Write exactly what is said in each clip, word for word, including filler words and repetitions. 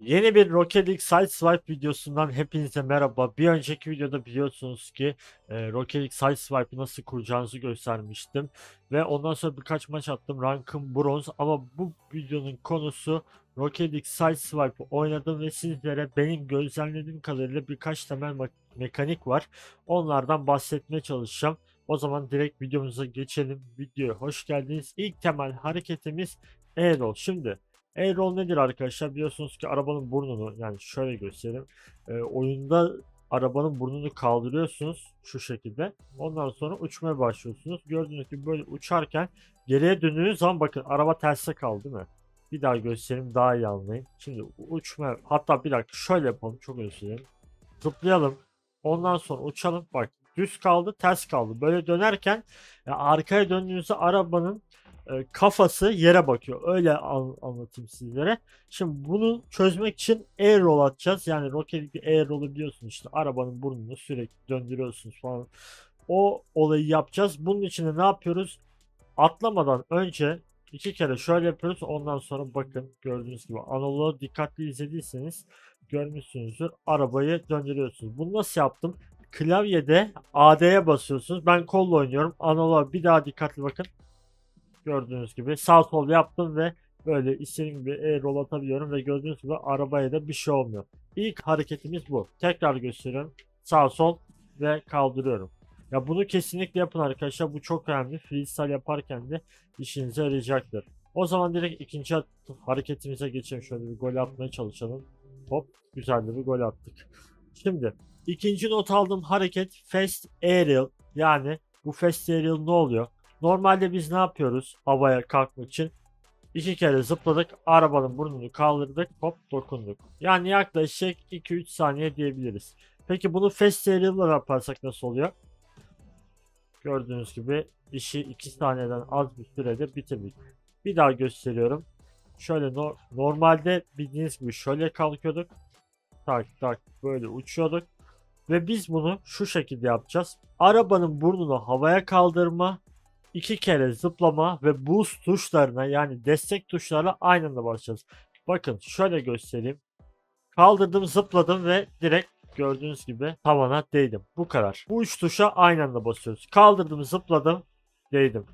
Yeni bir Rocket League Side Swipe videosundan hepinize merhaba. Bir önceki videoda biliyorsunuz ki e, Rocket League Side Swipe'ı nasıl kuracağınızı göstermiştim. Ve ondan sonra birkaç maç attım. Rankım bronz ama bu videonun konusu Rocket League Side Swipe'ı oynadım ve sizlere benim gözlemlediğim kadarıyla birkaç temel me mekanik var. Onlardan bahsetmeye çalışacağım. O zaman direkt videomuza geçelim. Videoya hoş geldiniz. İlk temel hareketimiz E-Roll. Şimdi E-Roll nedir arkadaşlar? Biliyorsunuz ki arabanın burnunu, yani şöyle göstereyim. E, oyunda arabanın burnunu kaldırıyorsunuz şu şekilde. Ondan sonra uçmaya başlıyorsunuz. Gördüğünüz gibi böyle uçarken geriye döndüğünüz zaman bakın araba terse kaldı değil mi? Bir daha göstereyim daha iyi anlayın. Şimdi uçma, hatta bir dakika şöyle yapalım, çok göstereyim. Zıplayalım. Ondan sonra uçalım, bak düz kaldı, ters kaldı. Böyle dönerken yani arkaya döndüğünüzde arabanın kafası yere bakıyor. Öyle an anlatayım sizlere. Şimdi bunu çözmek için e-roll atacağız. Yani Rocket League e-roll'u biliyorsunuz işte. Arabanın burnunu sürekli döndürüyorsunuz falan. O olayı yapacağız. Bunun için de ne yapıyoruz? Atlamadan önce iki kere şöyle yapıyoruz. Ondan sonra bakın gördüğünüz gibi analoğu dikkatli izlediyseniz görmüşsünüzdür. Arabayı döndürüyorsunuz. Bunu nasıl yaptım? Klavyede A D'ye basıyorsunuz. Ben kolla oynuyorum. Analoğa bir daha dikkatli bakın. Gördüğünüz gibi sağ sol yaptım ve böyle istediğim gibi e-roll atabiliyorum ve gördüğünüz gibi arabaya da bir şey olmuyor. İlk hareketimiz bu. Tekrar gösteriyorum. Sağ sol ve kaldırıyorum. Ya bunu kesinlikle yapın arkadaşlar. Bu çok önemli. Freestyle yaparken de işinize yarayacaktır. O zaman direkt ikinci hareketimize geçelim. Şöyle bir gol atmaya çalışalım. Hop, güzel bir gol attık. Şimdi ikinci not aldığım hareket Fast Aerial. Yani bu Fast Aerial ne oluyor? Normalde biz ne yapıyoruz havaya kalkmak için? İki kere zıpladık, arabanın burnunu kaldırdık, hop dokunduk. Yani yaklaşık iki üç saniye diyebiliriz. Peki bunu fast aerial'la yaparsak nasıl oluyor? Gördüğünüz gibi işi iki saniyeden az bir sürede bitirdik. Bir daha gösteriyorum. Şöyle no normalde bildiğiniz gibi şöyle kalkıyorduk. Tak tak böyle uçuyorduk. Ve biz bunu şu şekilde yapacağız. Arabanın burnunu havaya kaldırma, İki kere zıplama ve boost tuşlarına, yani destek tuşlarla aynı anda başlayacağız. Bakın şöyle göstereyim. Kaldırdım, zıpladım ve direkt gördüğünüz gibi tavana değdim. Bu kadar. Bu üç tuşa aynı anda basıyoruz. Kaldırdım, zıpladım, değdim.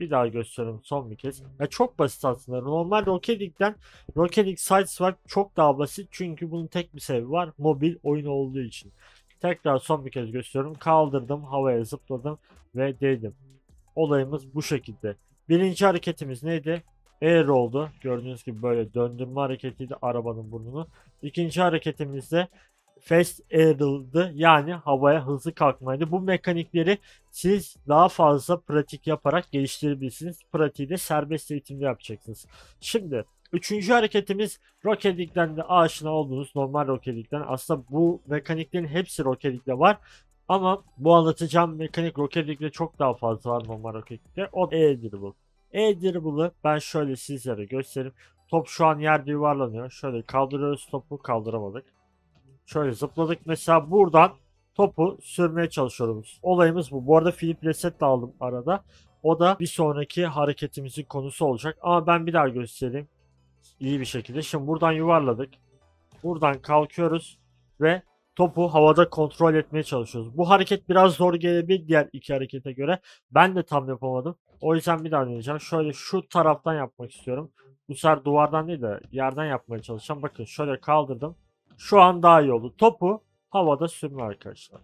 Bir daha gösteriyorum son bir kez. Ya çok basit aslında. Normal Rocket League'den Rocket League Side Swipe çok daha basit. Çünkü bunun tek bir sebebi var. Mobil oyun olduğu için. Tekrar son bir kez gösteriyorum. Kaldırdım, havaya zıpladım ve değdim. Olayımız bu şekilde. Birinci hareketimiz neydi? E-roll'du. Gördüğünüz gibi böyle döndürme hareketiydi arabanın burnunu. İkinci hareketimiz de fast aerial'dı. Yani havaya hızlı kalkmaydı. Bu mekanikleri siz daha fazla pratik yaparak geliştirebilirsiniz. Pratiği de serbest eğitimde yapacaksınız. Şimdi üçüncü hareketimiz Rocket League'den de aşina olduğunuz normal Rocket League'den. Aslında bu mekaniklerin hepsi Rocket League'de var. Ama bu anlatacağım mekanik Rocket League'de çok daha fazla var normal Rocket League'de. O E-Dribble. E-Dribble'ı ben şöyle sizlere göstereyim. Top şu an yerde yuvarlanıyor. Şöyle kaldırıyoruz topu, kaldıramadık. Şöyle zıpladık. Mesela buradan topu sürmeye çalışıyoruz. Olayımız bu. Bu arada Philip Reset de aldım arada. O da bir sonraki hareketimizin konusu olacak. Ama ben bir daha göstereyim. İyi bir şekilde. Şimdi buradan yuvarladık. Buradan kalkıyoruz ve topu havada kontrol etmeye çalışıyoruz. Bu hareket biraz zor gelebilir diğer iki harekete göre. Ben de tam yapamadım. O yüzden bir daha deneyeceğim. Şöyle şu taraftan yapmak istiyorum. Bu sefer duvardan değil de yerden yapmaya çalışacağım. Bakın şöyle kaldırdım. Şu an daha iyi oldu. Topu havada sürme arkadaşlar.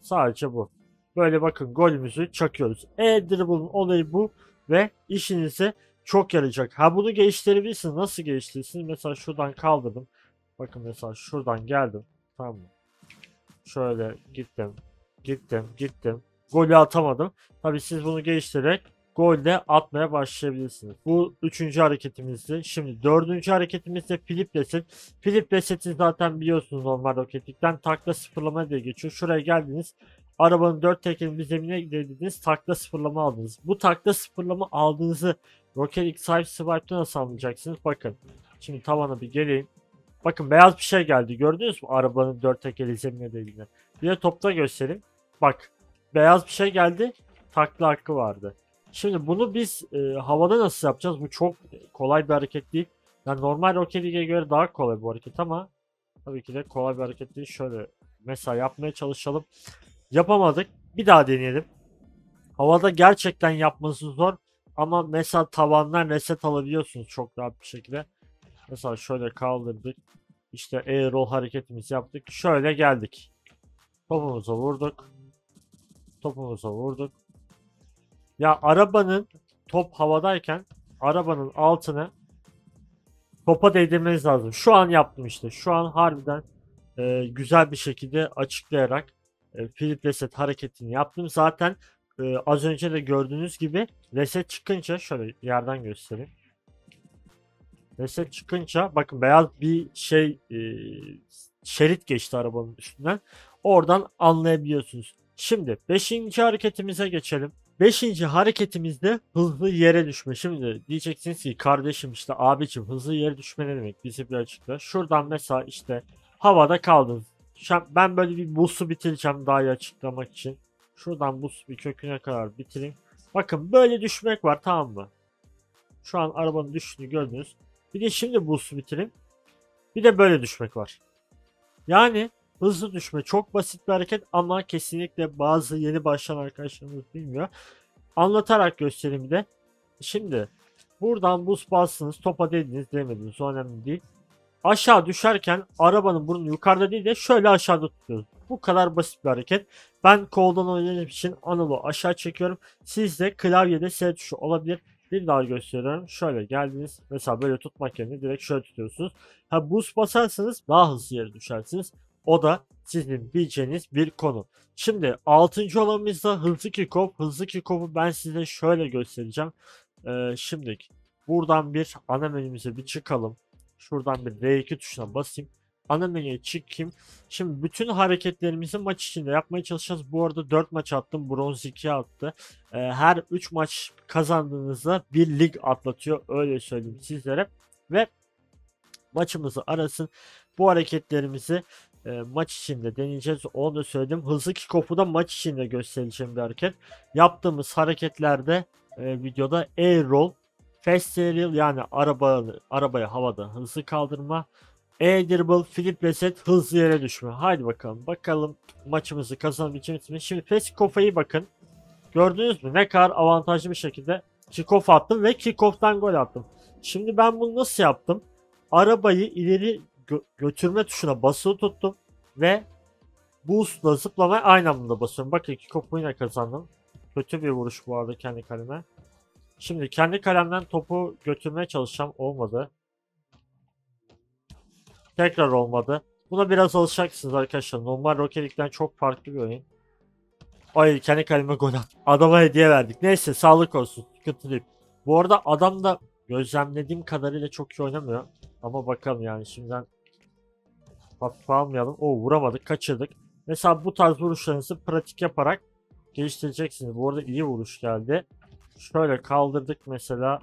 Sadece bu. Böyle bakın golümüzü çakıyoruz. E-Dribble'ın olayı bu ve işinize çok yarayacak. Ha bunu geliştirebilirsiniz. Nasıl geliştirirsiniz? Mesela şuradan kaldırdım. Bakın mesela şuradan geldim. Tamam mı? Şöyle gittim, gittim, gittim. Golü atamadım. Tabii siz bunu geliştirerek golle atmaya başlayabilirsiniz. Bu üçüncü hareketimizdi. Şimdi dördüncü hareketimiz de Philip Reset. Philip Reset'i zaten biliyorsunuz normal Rocket League'den takla sıfırlama diye geçiyor. Şuraya geldiniz. Arabanın dört tekerini zemine indirdiniz. Takla sıfırlama aldınız. Bu takla sıfırlama aldığınızı Rocket League Side Swipe'da nasıl anlayacaksınız? Bakın. Şimdi tavana bir geleyim. Bakın beyaz bir şey geldi. Gördünüz mü? Arabanın dört tekeri zemine değdiğini. Bir de topta göstereyim. Bak. Beyaz bir şey geldi. Takla hakkı vardı. Şimdi bunu biz e, havada nasıl yapacağız? Bu çok kolay bir hareket değil. Yani normal Rocket League'e göre daha kolay bu hareket ama tabii ki de kolay bir hareket değil. Şöyle mesela yapmaya çalışalım. Yapamadık. Bir daha deneyelim. Havada gerçekten yapması zor. Ama mesela tavandan reset alabiliyorsunuz çok rahat bir şekilde. Mesela şöyle kaldırdık. İşte air roll hareketimizi yaptık. Şöyle geldik. Topumuza vurduk. Topumuza vurduk. Ya arabanın top havadayken arabanın altını topa değdirmeniz lazım. Şu an yaptım işte. Şu an harbiden e, güzel bir şekilde açıklayarak e, flip reset hareketini yaptım. Zaten e, az önce de gördüğünüz gibi reset çıkınca şöyle yerden göstereyim. Reset çıkınca bakın beyaz bir şey e, şerit geçti arabanın üstünden. Oradan anlayabiliyorsunuz. Şimdi beşinci hareketimize geçelim. beşinci hareketimizde hızlı yere düşme. Şimdi diyeceksiniz ki kardeşim işte abicim hızlı yere düşme ne demek? Bize bir açıkla. Şuradan mesela işte havada kaldınız. Ben böyle bir busu bitireceğim daha iyi açıklamak için. Şuradan bus bir köküne kadar bitireyim. Bakın böyle düşmek var, tamam mı? Şu an arabanın düştüğünü gördünüz. Bir de şimdi busu bitireyim. Bir de böyle düşmek var. Yani hızlı düşme çok basit bir hareket ama kesinlikle bazı yeni başlayan arkadaşlarımız bilmiyor. Anlatarak göstereyim bir de. Şimdi buradan buz bastınız, topa değdiniz değmediniz, o önemli değil. Aşağı düşerken arabanın burnu yukarıda değil de şöyle aşağıda tutuyoruz. Bu kadar basit bir hareket. Ben koldan oynadığım için analogu aşağı çekiyorum. Siz de klavyede S tuşu olabilir. Bir daha gösteriyorum. Şöyle geldiniz. Mesela böyle tutmak yerine direkt şöyle tutuyorsunuz. Ha, buz basarsanız daha hızlı yere düşersiniz. O da sizin bileceğiniz bir konu. Şimdi altıncı olanımızda hızlı kickoff. Hızlı kickoff'u ben size şöyle göstereceğim. Ee, şimdi buradan bir ana menümüze bir çıkalım. Şuradan bir R iki tuşuna basayım. Ana menüye çıkayım. Şimdi bütün hareketlerimizi maç içinde yapmaya çalışacağız. Bu arada dört maç attım. Bronz ikiye attı. Ee, her üç maç kazandığınızda bir lig atlatıyor. Öyle söyleyeyim sizlere. Ve maçımızı arasın. Bu hareketlerimizi E, maç içinde deneyeceğiz. Onu da söyledim. Hızlı kickoff'u da maç içinde göstereceğim bir hareket. Yaptığımız hareketlerde e, videoda air roll, fast air roll yani araba, arabayı havada hızlı kaldırma, air dribble, flip reset, hızlı yere düşme. Haydi bakalım. Bakalım maçımızı kazanabileceğimiz mi? Şimdi fast kickoff'a iyi bakın. Gördünüz mü? Ne kadar avantajlı bir şekilde kickoff attım ve kickoff'tan gol attım. Şimdi ben bunu nasıl yaptım? Arabayı ileri Gö götürme tuşuna basılı tuttum ve boostla zıplamaya aynı anda basıyorum. Bakın kickoff'u yine kazandım. Kötü bir vuruş bu arada kendi kaleme. Şimdi kendi kalemden topu götürmeye çalışacağım. Olmadı. Tekrar olmadı. Buna biraz alışacaksınız arkadaşlar. Normal Rocket League'den çok farklı bir oyun. Ay kendi kaleme gol attım. Adama hediye verdik. Neyse sağlık olsun. Sıkıntı değil. Bu arada adam da gözlemlediğim kadarıyla çok iyi oynamıyor. Ama bakalım yani şimdiden hafife almayalım. Oo, vuramadık, kaçırdık. Mesela bu tarz vuruşlarınızı pratik yaparak geliştireceksiniz. Bu arada iyi vuruş geldi. Şöyle kaldırdık mesela.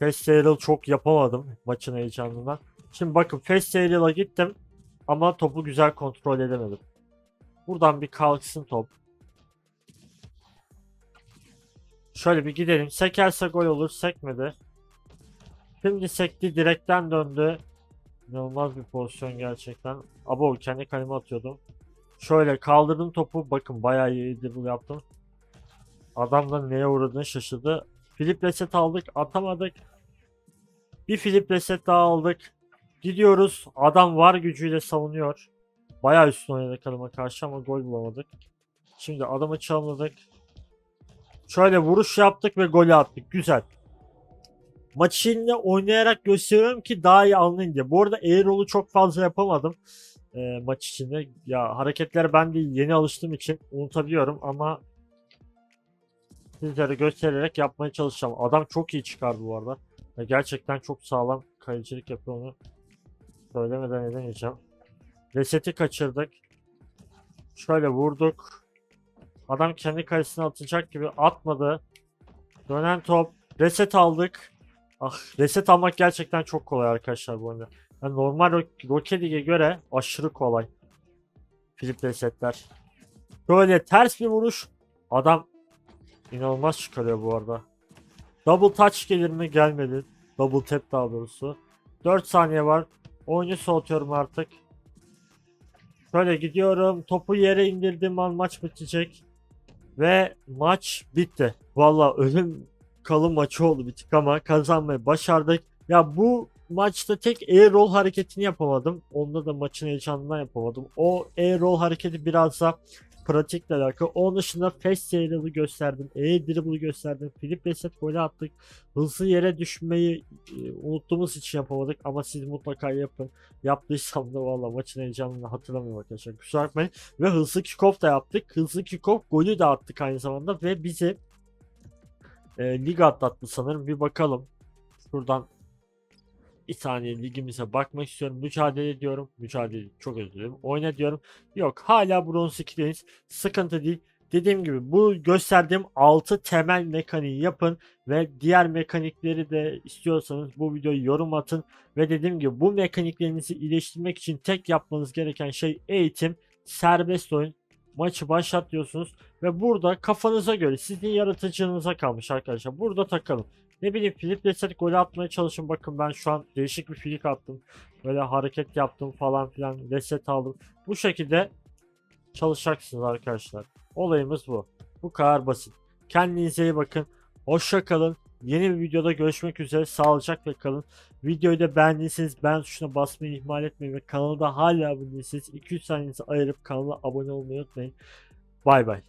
Fast aerial çok yapamadım maçın heyecanından. Şimdi bakın fast aerial'a gittim ama topu güzel kontrol edemedim. Buradan bir kalksın top. Şöyle bir gidelim. Sekerse gol olur, sekmedi. Şimdi sekti, direkten döndü. İnanılmaz bir pozisyon gerçekten. Abo kendi kaleme atıyordum. Şöyle kaldırdım topu. Bakın bayağı iyi dribble yaptım. Adam da neye uğradığını şaşırdı. Flip reset aldık. Atamadık. Bir flip reset daha aldık. Gidiyoruz. Adam var gücüyle savunuyor. Bayağı üstüne oynadı kaleme karşı ama gol bulamadık. Şimdi adamı çalmadık. Şöyle vuruş yaptık ve golü attık. Güzel. Maçı yine oynayarak gösteriyorum ki daha iyi anlayın diye. Bu arada air roll'u çok fazla yapamadım e, maç içinde. Ya hareketler ben de yeni alıştığım için unutabiliyorum ama sizlere göstererek yapmaya çalışacağım. Adam çok iyi çıkardı bu arada. Ya, gerçekten çok sağlam kalecilik yapıyor, onu söylemeden edemeyeceğim. Reseti kaçırdık. Şöyle vurduk. Adam kendi kalesine atacak gibi atmadı. Dönen top. Reset aldık. Ah, reset almak gerçekten çok kolay arkadaşlar bu oyunda. Yani normal Rocket League'e göre aşırı kolay. Flip resetler. Böyle ters bir vuruş. Adam inanılmaz çıkarıyor bu arada. Double touch gelir mi? Gelmedi. Double tap daha doğrusu. dört saniye var. Oyunu soğutuyorum artık. Şöyle gidiyorum. Topu yere indirdiğim an maç bitecek. Ve maç bitti. Valla ölüm kalım maçı oldu bir tık ama kazanmayı başardık. Ya bu maçta tek e-roll hareketini yapamadım. Onda da maçın heyecanından yapamadım. O e-roll hareketi biraz da pratikle alakalı. Onun dışında fast dribble'ı gösterdim. E-dribble'ı gösterdim. Flip reset golü attık. Hızlı yere düşmeyi e, unuttuğumuz için yapamadık. Ama siz mutlaka yapın. Yaptıysam da valla maçın heyecanını hatırlamıyorum arkadaşlar. Kusura bakmayın. Ve hızlı kickoff da yaptık. Hızlı kickoff golü de attık aynı zamanda. Ve bizi e, lig atlattı sanırım. Bir bakalım. Şuradan bir saniye ligimize bakmak istiyorum. Mücadele ediyorum. Mücadele çok özür dilerim. Oyna diyorum. Yok, hala bronz ikideyiz. Sıkıntı değil. Dediğim gibi bu gösterdiğim altı temel mekaniği yapın ve diğer mekanikleri de istiyorsanız bu videoyu yorum atın ve dediğim gibi bu mekaniklerinizi iyileştirmek için tek yapmanız gereken şey eğitim, serbest oyun. Maçı başlatıyorsunuz ve burada kafanıza göre, sizin yaratıcılığınıza kalmış arkadaşlar. Burada takalım. Ne bileyim, flip reset golü atmaya çalışın. Bakın ben şu an değişik bir flick attım. Böyle hareket yaptım falan filan. Reset aldım. Bu şekilde çalışacaksınız arkadaşlar. Olayımız bu. Bu kadar basit. Kendinize iyi bakın. Hoşça kalın. Yeni bir videoda görüşmek üzere. Sağlıcakla kalın. Videoyu da beğendiyseniz beğen tuşuna basmayı ihmal etmeyin. Ve kanalda hala abone değilseniz iki üç saniyenizi ayırıp kanala abone olmayı unutmayın. Bay bay.